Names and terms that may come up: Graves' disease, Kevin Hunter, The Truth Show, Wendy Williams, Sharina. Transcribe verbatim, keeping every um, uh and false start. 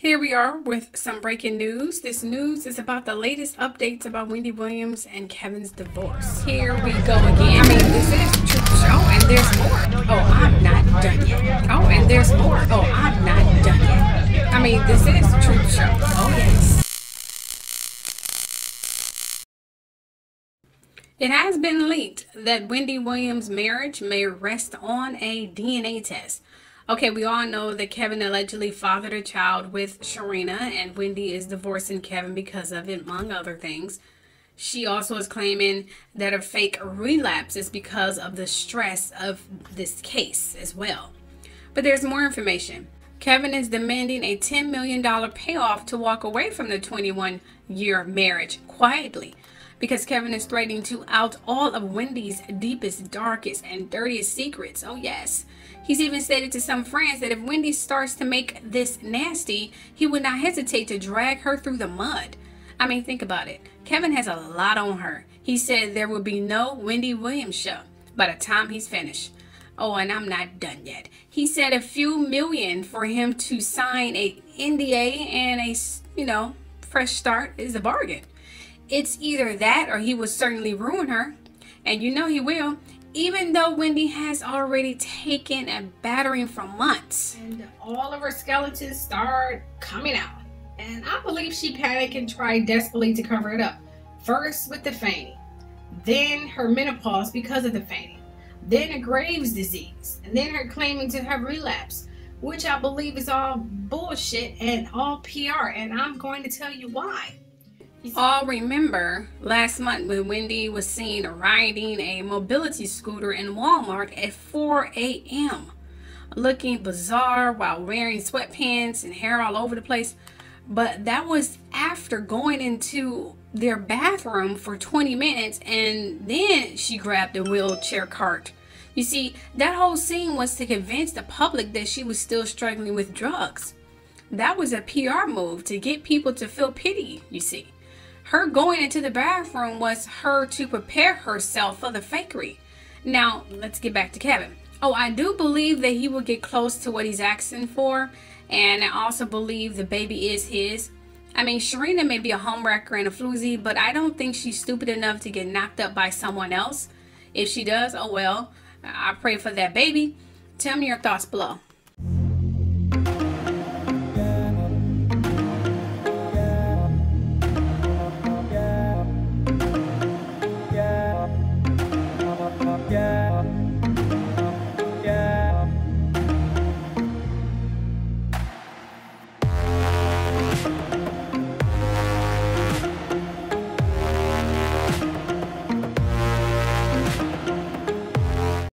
Here we are with some breaking news. This news is about the latest updates about Wendy Williams and Kevin's divorce. Here we go again. I mean, this is The Truth Show, and there's more. Oh, I'm not done yet. Oh, and there's more. Oh, I'm not done yet. I mean, this is The Truth Show. Oh, yes. It has been leaked that Wendy Williams' marriage may rest on a D N A test. Okay, we all know that Kevin allegedly fathered a child with Sharina, and Wendy is divorcing Kevin because of it, among other things. She also is claiming that a fake relapse is because of the stress of this case as well. But there's more information. Kevin is demanding a ten million dollar payoff to walk away from the twenty-one year marriage quietly, because Kevin is threatening to out all of Wendy's deepest, darkest, and dirtiest secrets. Oh yes. He's even stated to some friends that if Wendy starts to make this nasty, he would not hesitate to drag her through the mud. I mean, think about it. Kevin has a lot on her. He said there will be no Wendy Williams show by the time he's finished. Oh, and I'm not done yet. He said a few million for him to sign an N D A and a, you know, fresh start is a bargain. It's either that or he will certainly ruin her, and you know he will, even though Wendy has already taken a battering for months. And all of her skeletons start coming out, and I believe she panicked and tried desperately to cover it up. First with the fainting, then her menopause because of the fainting, then a Graves' disease, and then her claiming to have relapse, which I believe is all bullshit and all P R, and I'm going to tell you why. All remember last month when Wendy was seen riding a mobility scooter in Walmart at four A M looking bizarre while wearing sweatpants and hair all over the place. But that was after going into their bathroom for twenty minutes, and then she grabbed a wheelchair cart. You see, that whole scene was to convince the public that she was still struggling with drugs. That was a P R move to get people to feel pity, you see. Her going into the bathroom was her to prepare herself for the fakery. Now, let's get back to Kevin. Oh, I do believe that he will get close to what he's asking for. And I also believe the baby is his. I mean, Sharina may be a homewrecker and a floozy, but I don't think she's stupid enough to get knocked up by someone else. If she does, oh well, I pray for that baby. Tell me your thoughts below.